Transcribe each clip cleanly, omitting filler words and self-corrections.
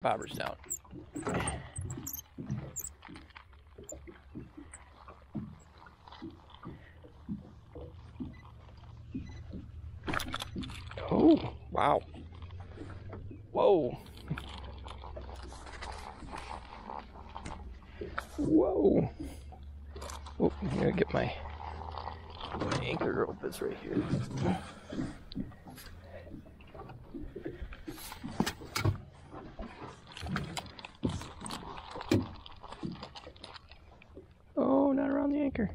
Bobber's down. Oh, wow. Whoa. Whoa. Oh, I'm gonna get my anchor rope is right here. Oh, not around the anchor.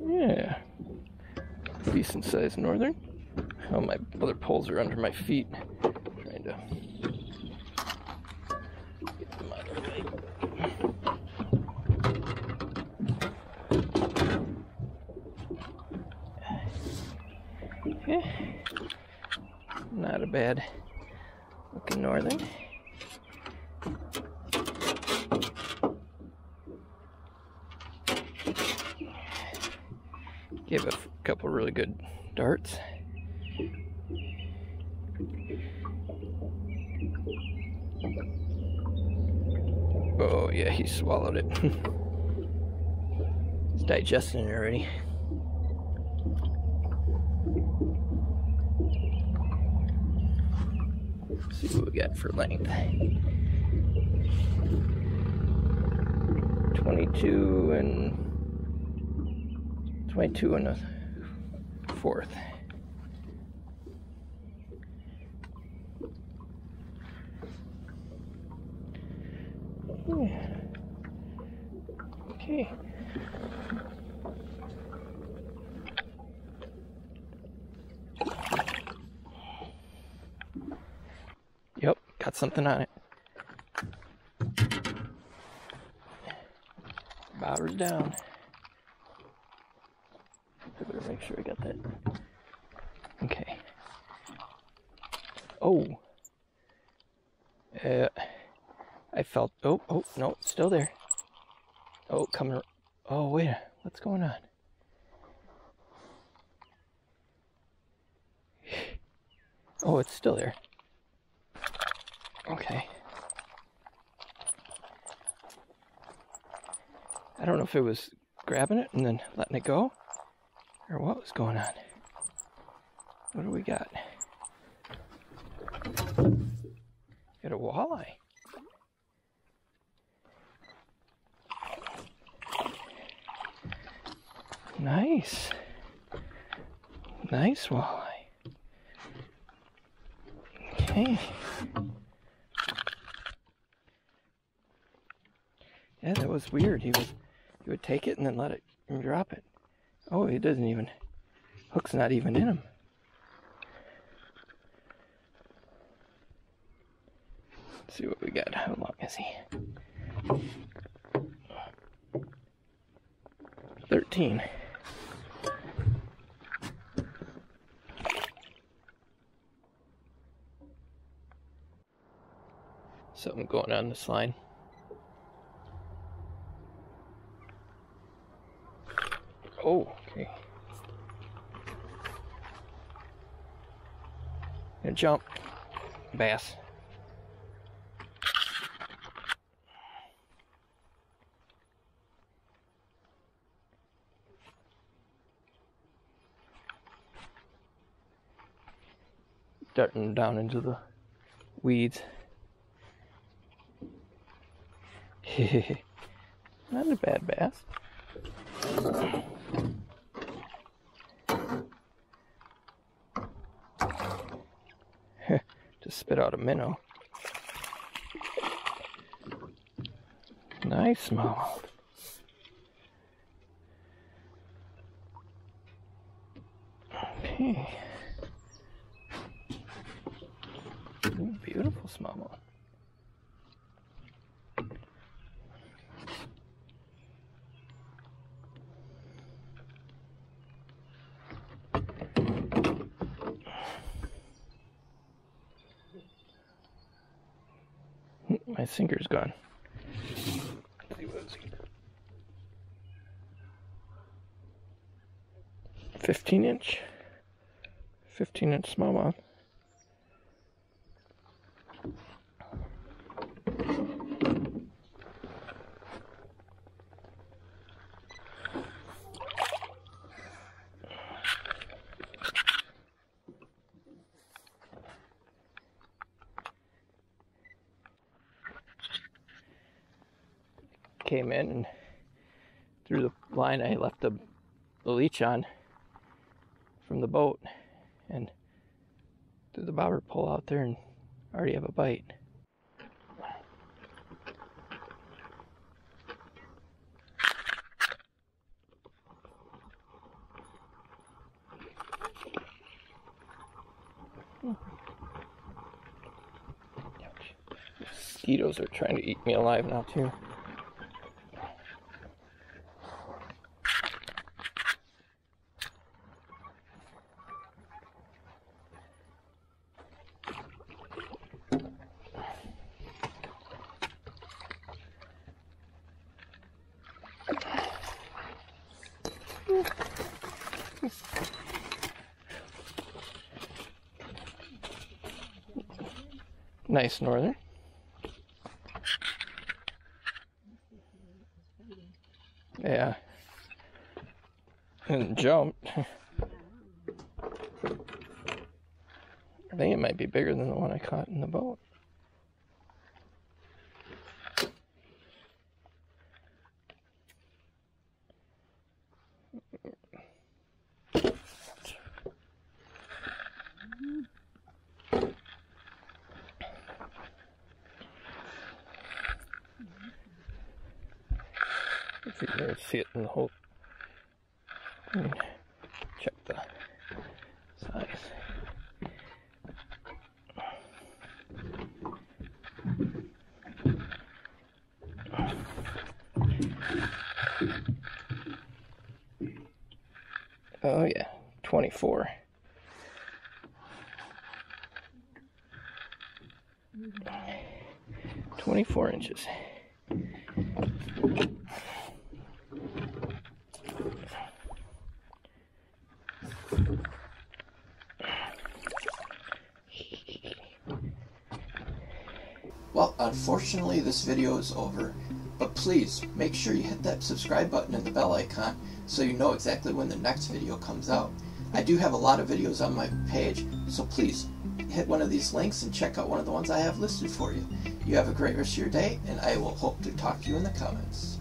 Yeah, decent sized northern. Oh, my other poles are under my feet. I'm trying to get them out of the way. Okay, not a bad looking northern. Gave a couple really good darts. Oh yeah, he swallowed it. He's digesting it already. Let's see what we got for length. 22 and a fourth. Yeah. Okay. Yep, got something on it. Bobber's down. I better make sure I got that. Okay. Oh. I felt. Oh, no, still there. Oh, coming. Oh, wait. What's going on? Oh, it's still there. Okay. I don't know if it was grabbing it and then letting it go, or what was going on. What do we got? Got a walleye. Nice. Nice walleye. Okay. Yeah, that was weird. He would take it and then let it and drop it. Oh, he doesn't even, hook's not even in him. Let's see what we got. How long is he? 13. Something going on this line. Oh, okay. Gonna jump. Bass. Darting down into the weeds. Not a bad bass. Just spit out a minnow. Nice smallmouth. Okay. Ooh, beautiful smallmouth. My sinker's gone. 15-inch smallmouth. Came in and through the line I left the leech on from the boat and threw the bobber pole out there and already have a bite. Mosquitoes are trying to eat me alive now too. Nice northern. Yeah. And jumped. I think it might be bigger than the one I caught in the boat. Let's see it in the whole thing. Check the size. Oh yeah, 24. Mm-hmm. 24 inches. Well, unfortunately this video is over, but please make sure you hit that subscribe button and the bell icon so you know exactly when the next video comes out. I do have a lot of videos on my page, so please hit one of these links and check out one of the ones I have listed for you. You have a great rest of your day, and I will hope to talk to you in the comments.